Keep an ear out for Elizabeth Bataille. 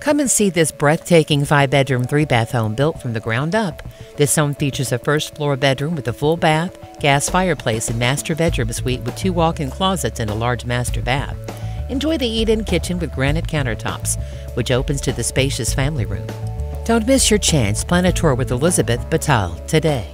Come and see this breathtaking 5-bedroom, 3-bath home built from the ground up. This home features a first-floor bedroom with a full bath, gas fireplace, and master bedroom suite with 2 walk-in closets and a large master bath. Enjoy the eat-in kitchen with granite countertops, which opens to the spacious family room. Don't miss your chance. Plan a tour with Elizabeth Bataille today.